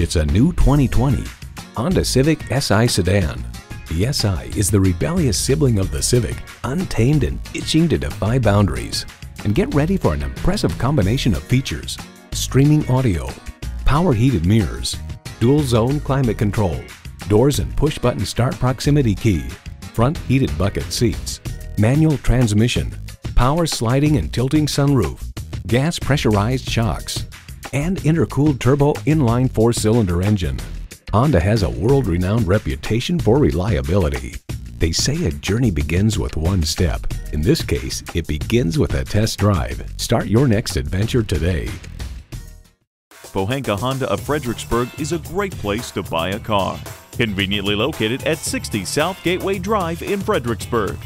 It's a new 2020 Honda Civic Si sedan. The Si is the rebellious sibling of the Civic, untamed and itching to defy boundaries. And get ready for an impressive combination of features: streaming audio, power heated mirrors, dual zone climate control, doors and push button start proximity key, front heated bucket seats, manual transmission, power sliding and tilting sunroof, gas pressurized shocks, and intercooled turbo inline four-cylinder engine. Honda has a world-renowned reputation for reliability. They say a journey begins with one step. In this case, it begins with a test drive. Start your next adventure today. Pohanka Honda of Fredericksburg is a great place to buy a car. Conveniently located at 60 South Gateway Drive in Fredericksburg.